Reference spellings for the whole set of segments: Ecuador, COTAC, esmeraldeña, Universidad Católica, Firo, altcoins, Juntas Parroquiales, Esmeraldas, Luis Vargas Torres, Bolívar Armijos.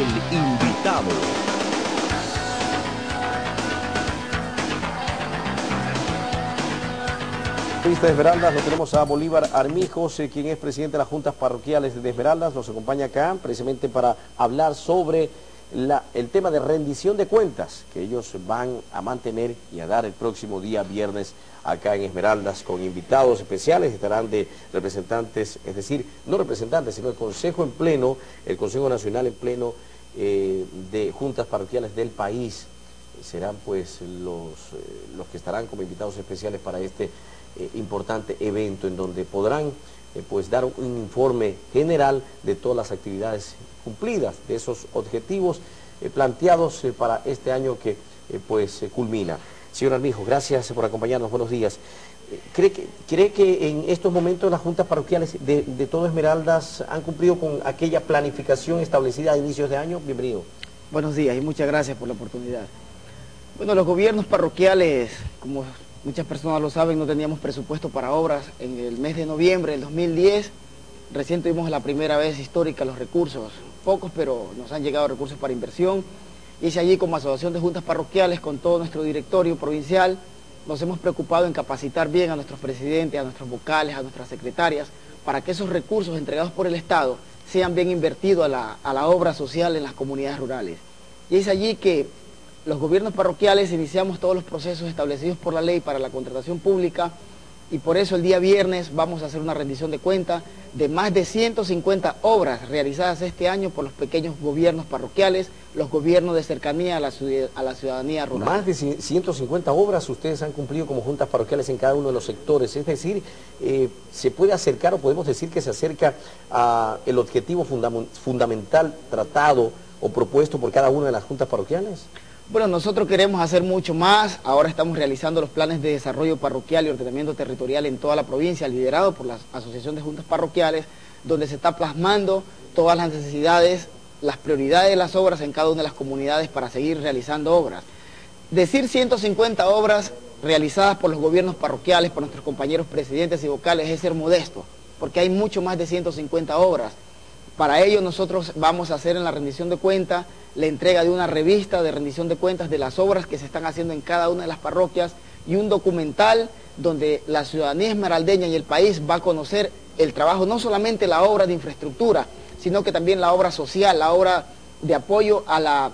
el invitado. En esta Esmeraldas lo tenemos a Bolívar Armijos, quien es presidente de las Juntas Parroquiales de Esmeraldas. Nos acompaña acá precisamente para hablar sobre el tema de rendición de cuentas que ellos van a mantener y a dar el próximo día viernes acá en Esmeraldas, con invitados especiales. Estarán de representantes, es decir, no representantes, sino el Consejo en Pleno, el Consejo Nacional en Pleno de Juntas Parroquiales del país. Serán pues los que estarán como invitados especiales para este importante evento, en donde podrán pues dar un informe general de todas las actividades cumplidas, de esos objetivos planteados para este año que pues culmina. Señor Armijos, gracias por acompañarnos, buenos días. ¿Cree que en estos momentos las juntas parroquiales de todo Esmeraldas han cumplido con aquella planificación establecida a inicios de año? Bienvenido. Buenos días y muchas gracias por la oportunidad. Bueno, los gobiernos parroquiales, como muchas personas lo saben, no teníamos presupuesto para obras. En el mes de noviembre del 2010, recién tuvimos la primera vez histórica los recursos, pocos, pero nos han llegado recursos para inversión. Y es allí, como Asociación de Juntas Parroquiales, con todo nuestro directorio provincial, nos hemos preocupado en capacitar bien a nuestros presidentes, a nuestros vocales, a nuestras secretarias, para que esos recursos entregados por el Estado sean bien invertidos a la obra social en las comunidades rurales. Y es allí que los gobiernos parroquiales iniciamos todos los procesos establecidos por la ley para la contratación pública, y por eso el día viernes vamos a hacer una rendición de cuenta de más de 150 obras realizadas este año por los pequeños gobiernos parroquiales, los gobiernos de cercanía a la ciudadanía rural. Más de 150 obras ustedes han cumplido como juntas parroquiales en cada uno de los sectores, es decir, se puede acercar, o podemos decir que se acerca al objetivo fundamental tratado o propuesto por cada una de las juntas parroquiales. Bueno, nosotros queremos hacer mucho más. Ahora estamos realizando los planes de desarrollo parroquial y ordenamiento territorial en toda la provincia, liderado por la Asociación de Juntas Parroquiales, donde se está plasmando todas las necesidades, las prioridades de las obras en cada una de las comunidades para seguir realizando obras. Decir 150 obras realizadas por los gobiernos parroquiales, por nuestros compañeros presidentes y vocales, es ser modesto, porque hay mucho más de 150 obras. Para ello nosotros vamos a hacer en la rendición de cuentas la entrega de una revista de rendición de cuentas de las obras que se están haciendo en cada una de las parroquias, y un documental donde la ciudadanía esmeraldeña y el país va a conocer el trabajo, no solamente la obra de infraestructura, sino que también la obra social, la obra de apoyo a la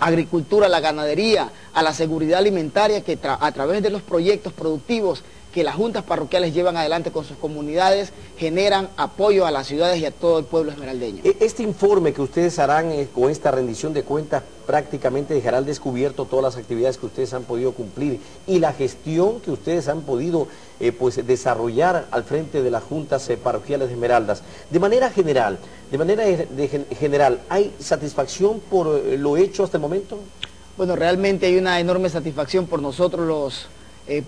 agricultura, a la ganadería, a la seguridad alimentaria, que a través de los proyectos productivos que las juntas parroquiales llevan adelante con sus comunidades, generan apoyo a las ciudades y a todo el pueblo esmeraldeño. Este informe que ustedes harán con esta rendición de cuentas prácticamente dejará al descubierto todas las actividades que ustedes han podido cumplir y la gestión que ustedes han podido pues desarrollar al frente de las juntas parroquiales de Esmeraldas. De manera general, ¿hay satisfacción por lo hecho hasta el momento? Bueno, realmente hay una enorme satisfacción por nosotros los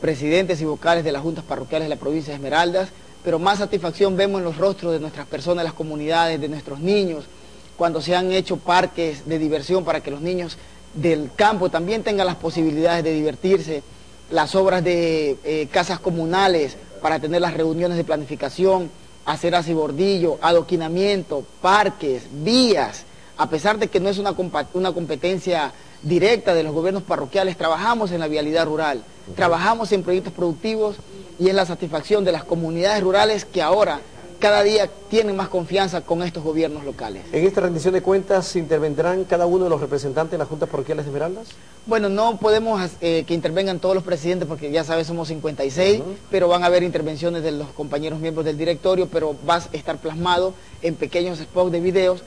presidentes y vocales de las juntas parroquiales de la provincia de Esmeraldas, pero más satisfacción vemos en los rostros de nuestras personas, de las comunidades, de nuestros niños, cuando se han hecho parques de diversión para que los niños del campo también tengan las posibilidades de divertirse, las obras de casas comunales para tener las reuniones de planificación, hacer acibordillo, adoquinamiento, parques, vías. A pesar de que no es una competencia directa de los gobiernos parroquiales, trabajamos en la vialidad rural, trabajamos en proyectos productivos, y es la satisfacción de las comunidades rurales que ahora cada día tienen más confianza con estos gobiernos locales. ¿En esta rendición de cuentas intervendrán cada uno de los representantes de las juntas parroquiales de Esmeraldas? Bueno, no podemos que intervengan todos los presidentes, porque ya sabes, somos 56, pero van a haber intervenciones de los compañeros miembros del directorio, pero va a estar plasmado en pequeños spots de videos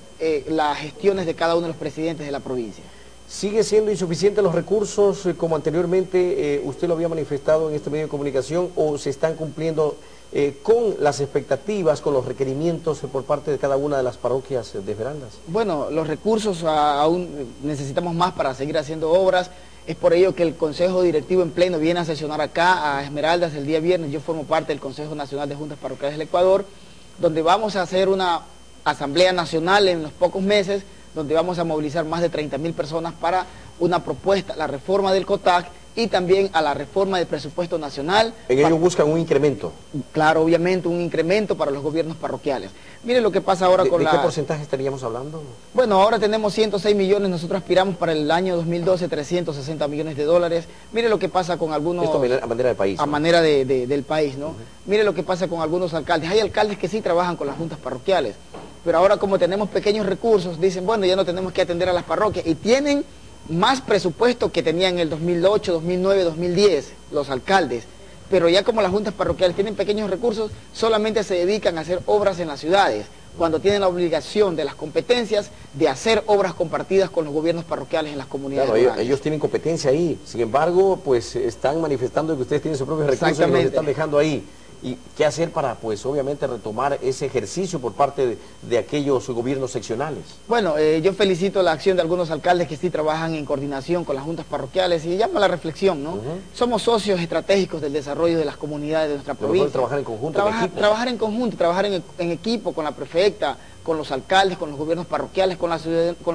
las gestiones de cada uno de los presidentes de la provincia. ¿Sigue siendo insuficiente los recursos como anteriormente usted lo había manifestado en este medio de comunicación, o se están cumpliendo con las expectativas, con los requerimientos por parte de cada una de las parroquias de Esmeraldas? Bueno, los recursos aún necesitamos más para seguir haciendo obras. Es por ello que el Consejo Directivo en Pleno viene a sesionar acá a Esmeraldas el día viernes. Yo formo parte del Consejo Nacional de Juntas Parroquiales del Ecuador, donde vamos a hacer una asamblea nacional en los pocos meses, donde vamos a movilizar más de 30.000 personas para una propuesta, la reforma del COTAC, y también a la reforma del presupuesto nacional. En ello buscan un incremento. Claro, obviamente, un incremento para los gobiernos parroquiales. Miren lo que pasa ahora con la... ¿De qué porcentaje estaríamos hablando? Bueno, ahora tenemos 106 millones, nosotros aspiramos para el año 2012 360 millones de dólares. Miren lo que pasa con algunos... Esto a manera del país. A manera del país, ¿no? Miren lo que pasa con algunos alcaldes. Hay alcaldes que sí trabajan con las juntas parroquiales, pero ahora como tenemos pequeños recursos, dicen, bueno, ya no tenemos que atender a las parroquias, y tienen más presupuesto que tenían en el 2008, 2009, 2010 los alcaldes, pero ya como las juntas parroquiales tienen pequeños recursos, solamente se dedican a hacer obras en las ciudades, cuando tienen la obligación de las competencias de hacer obras compartidas con los gobiernos parroquiales en las comunidades rurales. Claro, ellos tienen competencia ahí, sin embargo, pues están manifestando que ustedes tienen sus propios recursos y los están dejando ahí. ¿Y qué hacer para, pues, obviamente retomar ese ejercicio por parte de aquellos gobiernos seccionales? Bueno, yo felicito la acción de algunos alcaldes que sí trabajan en coordinación con las juntas parroquiales y llama a la reflexión, ¿no? Somos socios estratégicos del desarrollo de las comunidades de nuestra provincia. Trabajar en conjunto, trabajar en equipo con la prefecta, con los alcaldes, con los gobiernos parroquiales, con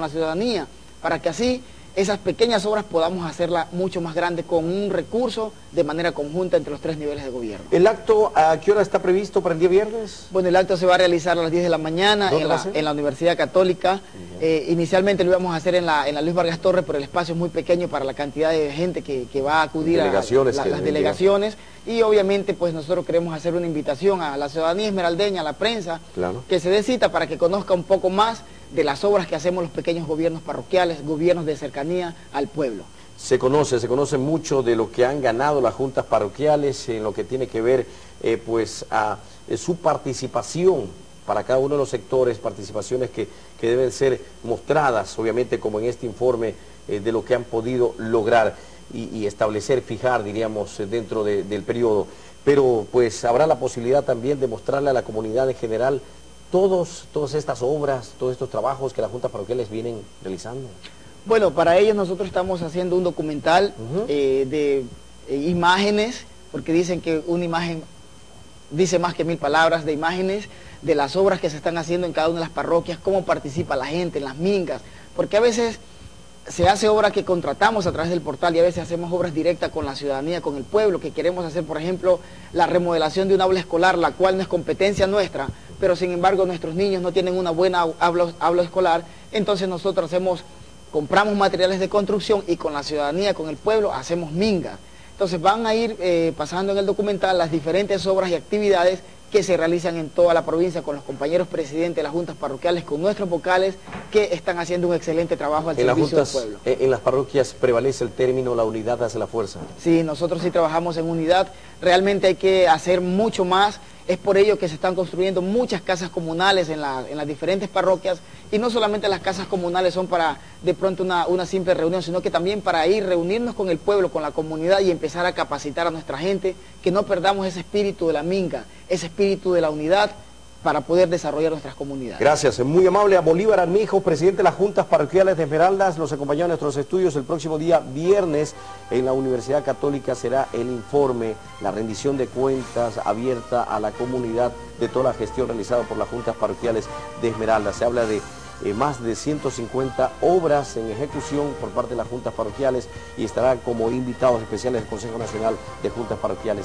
la ciudadanía, para que así esas pequeñas obras podamos hacerlas mucho más grandes con un recurso de manera conjunta entre los tres niveles de gobierno. ¿El acto a qué hora está previsto para el día viernes? Bueno, el acto se va a realizar a las 10 de la mañana en la Universidad Católica. Inicialmente lo íbamos a hacer en la Luis Vargas Torres, pero el espacio es muy pequeño para la cantidad de gente que va a acudir a las delegaciones. Y obviamente pues nosotros queremos hacer una invitación a la ciudadanía esmeraldeña, a la prensa, que se dé cita para que conozca un poco más de las obras que hacemos los pequeños gobiernos parroquiales, gobiernos de cercanía al pueblo. Se conoce mucho de lo que han ganado las juntas parroquiales en lo que tiene que ver pues a su participación para cada uno de los sectores, participaciones que deben ser mostradas, obviamente como en este informe de lo que han podido lograr y establecer, fijar, diríamos, dentro del periodo. Pero pues habrá la posibilidad también de mostrarle a la comunidad en general todas estas obras, todos estos trabajos que las juntas parroquiales vienen realizando. Bueno, para ellos nosotros estamos haciendo un documental de imágenes, porque dicen que una imagen dice más que 1000 palabras, de imágenes de las obras que se están haciendo en cada una de las parroquias, cómo participa la gente en las mingas, porque a veces se hace obra que contratamos a través del portal y a veces hacemos obras directas con la ciudadanía, con el pueblo, que queremos hacer, por ejemplo, la remodelación de un aula escolar, la cual no es competencia nuestra, pero sin embargo nuestros niños no tienen una buena aula escolar, entonces nosotros compramos materiales de construcción y con la ciudadanía, con el pueblo, hacemos mingas. Entonces van a ir pasando en el documental las diferentes obras y actividades que se realizan en toda la provincia con los compañeros presidentes de las juntas parroquiales, con nuestros vocales que están haciendo un excelente trabajo al servicio del pueblo. En las parroquias prevalece el término la unidad hace la fuerza. Sí, nosotros sí trabajamos en unidad, realmente hay que hacer mucho más, es por ello que se están construyendo muchas casas comunales en las diferentes parroquias y no solamente las casas comunales son para de pronto una simple reunión, sino que también para ir reunirnos con el pueblo, con la comunidad y empezar a capacitar a nuestra gente, que no perdamos ese espíritu de la minga, ese espíritu de la unidad para poder desarrollar nuestras comunidades. Gracias, muy amable a Bolívar Armijos, presidente de las Juntas Parroquiales de Esmeraldas, nos acompañó a nuestros estudios. El próximo día viernes en la Universidad Católica será el informe, la rendición de cuentas abierta a la comunidad de toda la gestión realizada por las Juntas Parroquiales de Esmeraldas. Se habla de más de 150 obras en ejecución por parte de las Juntas Parroquiales y estarán como invitados especiales del Consejo Nacional de Juntas Parroquiales.